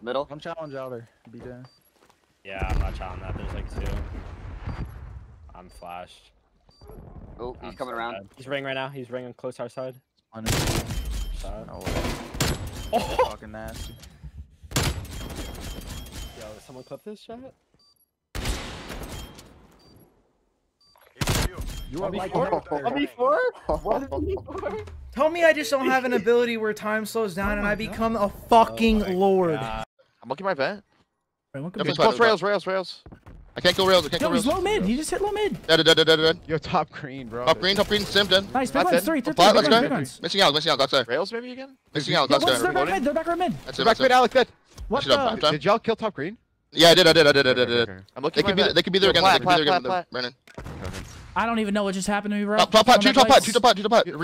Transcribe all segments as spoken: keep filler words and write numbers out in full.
Middle? Don't challenge outer, be down. Yeah, I'm not challenging that. There's like two. I'm flashed. Oh, he's I'm coming so around. Bad. He's ring right now. He's ringing close to our side. On his side. No way. Oh! Fucking nasty. Yo, someone clip this shot? You want one v four? one v four? Tell me I just don't have an ability where time slows down oh and I become God. a fucking oh lord. God. I'm looking my vet. Wait, no, it's close rails, rails, rails. I can't go rails, I can't Yo, go rails. Yo, he's low mid, he just hit low mid. Dead, dead, dead, dead, dead. Yo, top green, bro. Top green, top green, Sim dead. Nice, big ones, three, three, three, big ones, big ones. Missing out, missing out, got side. Rails maybe again? Missing out, got side. They're back mid, they're back right mid. They're back mid, Alex, dead. What the? Did y'all kill top green? Yeah, I did, I did, I did, I did. I'm looking for that. They could be there again, they could be there again, Brennan. I don't even know what just happened to me, bro. Top, top, pot, two top pot, two top pot, two top pot. Yeah,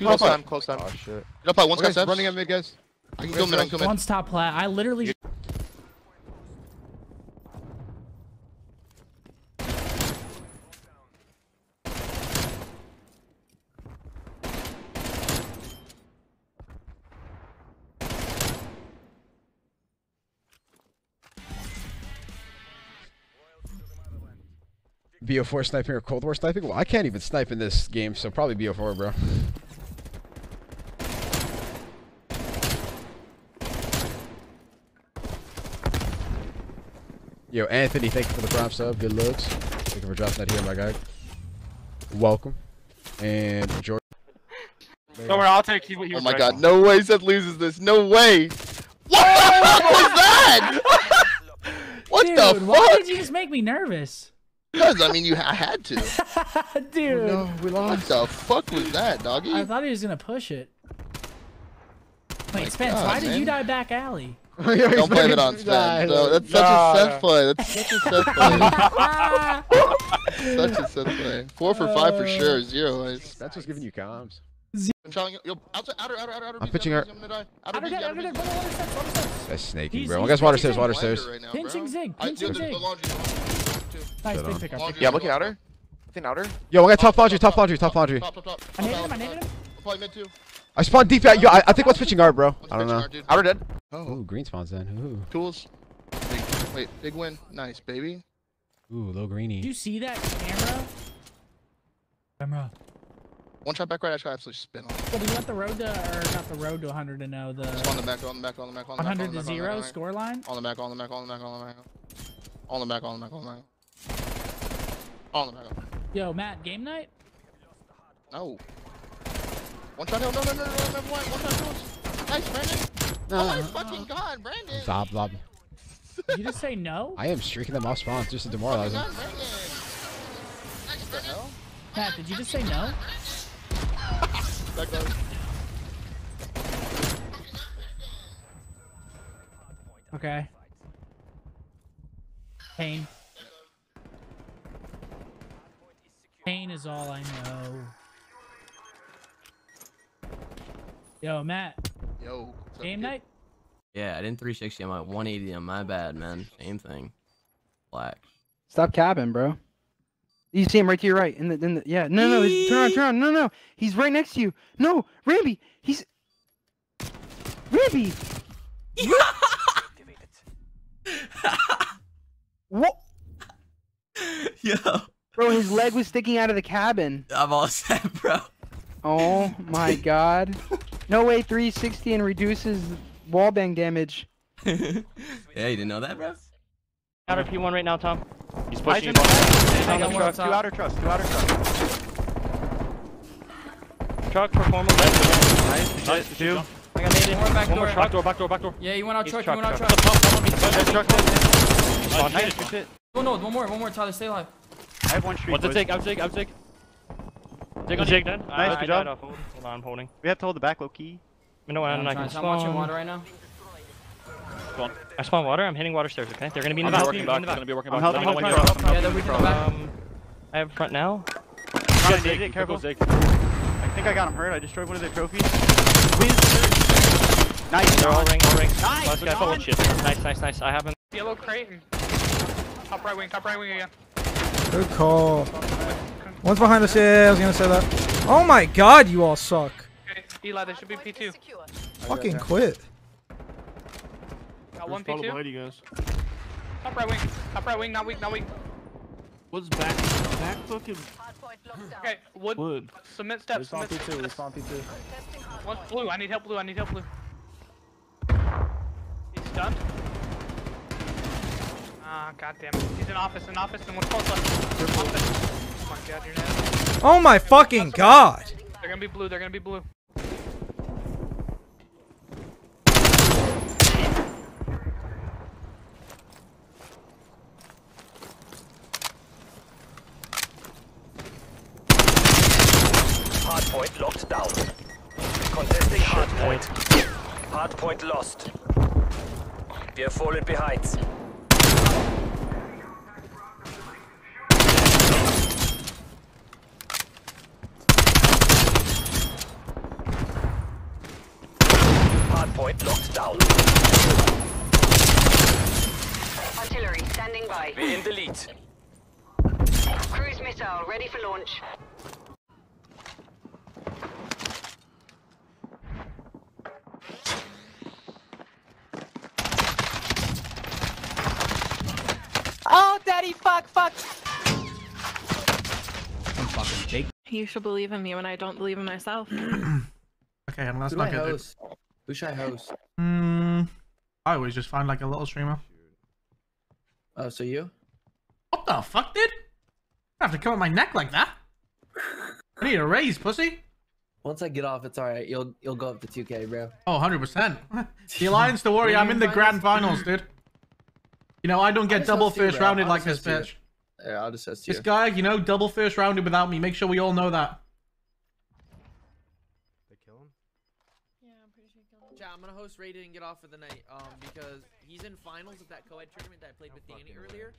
close time, close time. Oh shit. Top pot, one sky steps. Running at mid, guys. I can go mid, I can go mid. One's top plat. I literally. B O four sniping or Cold War sniping? Well, I can't even snipe in this game, so probably B O four, bro. Yo, Anthony, thank you for the prompt sub. Good looks. Thank you for dropping that here, my guy. Welcome. And Jordan. Don't worry, I'll take what you were. Oh my god, no way Seth loses this. No way! What the fuck was that?! What Dude, the fuck?! Why did you just make me nervous? Because, I mean, you I had to. Dude. No, we lost. What the fuck was that, doggy? I thought he was going to push it. Wait, oh Spence, God, why man. did you die back alley? Don't blame it on Spence. No, that's such no, a Seth no. play. That's such a Seth play. Such a Seth play. Four for five for sure. Zero. Like, Spence was giving you comms. I'm telling you, yo, outside, outer, outer, outer, outer. I'm pitching her. Outer dead, outer dead. That's snaky, bro. I guess water stairs, water stairs. Pinching zig, pinching zig. Nice, big pick up. Yeah, I'm looking outer. I think outer. Yo, I got top laundry, top laundry, top laundry. Top, top, top, top. I named him, I named him. Probably mid too. I spawned deep out. Yo, I, I think what's pitching guard, bro. I don't know. Outer dead. Oh, ooh, green spawns then. Ooh. Tools. Big, wait, big win. Nice, baby. Ooh, low greenie. Do you see that camera? Camera. One shot back right, I should absolutely spin on. Well, do you want the road to, or not the road to one hundred to know the. Just on the back, on the back, on the back, on the back. one hundred to zero scoreline? On the back, on the back, on the back, on the back. On the back, on the back, on the back. On the back. Yo, Matt, game night? No. One shot hill, no, no, no, no, no, no, one, one shot hills. Nice, Brandon. No, oh, no, my no. fucking god, Brandon. Stop, Bob. Did you just say no? I am streaking them off spawn just to demoralize them. Matt, did you just say no? Back up. Okay. Pain. Pain is all I know. Yo, Matt. Yo. Game night? Yeah, I didn't three sixty. I'm at one eighty. On my bad, man. Same thing. Black. Stop capping, bro. You see him right to your right. In the, in the, yeah. No, no. Eee! Turn around, turn around. No, no. He's right next to you. No, Ramby. He's. Ramby. Yeah. What? Yo. Bro, his leg was sticking out of the cabin. I'm all set, bro. Oh my god. No way three sixty and reduces wallbang damage. Yeah, you didn't know that, bro? Outer P one right now, Tom. He's pushing. He's on the truck. Two outer trucks, two outer trucks. Truck performance. Nice, nice, two. I got naded. One more door. Back door, back door, back door. Yeah, you went out truck, you went out truck. Nice, it. Oh no, one more, one more, Tyler, stay alive. I have one street. What's the take? I'm sick, I'm sick. Dig on Jake then. Nice, good job. Hold on, I'm holding. We have to hold the back low key. I know I'm not watching water right now. I spawn water, I'm hitting water stairs, okay? They're gonna be in the back. They're gonna be working back. I'm helping Yeah, they're working back. I have front now. Careful. I think I got him hurt. I destroyed one of their trophies. Nice. They're all ring, all ring. Nice, nice, nice, nice. I have him. Yellow crate. Top right wing, top right wing again. Good call. One's behind us, yeah, I was gonna say that. Oh my god, you all suck. Okay, Eli, there should be P two. Fucking quit. Got one P two. Behind you guys. Top right wing. Top right wing. Not weak. Not weak. Wood's back. Back fucking. Okay. Wood. Wood. Submit steps. Submit steps. It's on P two. One's blue. I need help blue. I need help blue. He's stunned. Ah, goddamn it. He's in office. In office. And one's close left. Office. Oh my god, you're dead. Oh my fucking god. They're gonna be blue. They're gonna be blue. Hardpoint locked down. Contesting hardpoint. Hardpoint lost. We have fallen behind. Hardpoint locked down. Artillery standing by. We're in the lead. Cruise missile ready for launch. Oh, daddy, fuck, fuck. I'm fucking Jake. You should believe in me when I don't believe in myself. Okay, and let's not get this. Who should I host? Hmm. I always just find like a little streamer. Oh, so you? What the fuck, dude? I have to come at my neck like that. I need a raise, pussy. Once I get off, it's alright. You'll you'll go up to two K, bro. Oh, one hundred percent. The Alliance, don't worry. I'm in the grand finals, dude. You know, I don't get double first rounded like this bitch. Yeah, I'll just host you. This guy, you know, double first rounded without me. Make sure we all know that. They kill him? Yeah, I'm pretty sure he killed him. Yeah, I'm gonna host Raiden and get off for the night, um, because he's in finals of that co-ed tournament that I played with Danny earlier.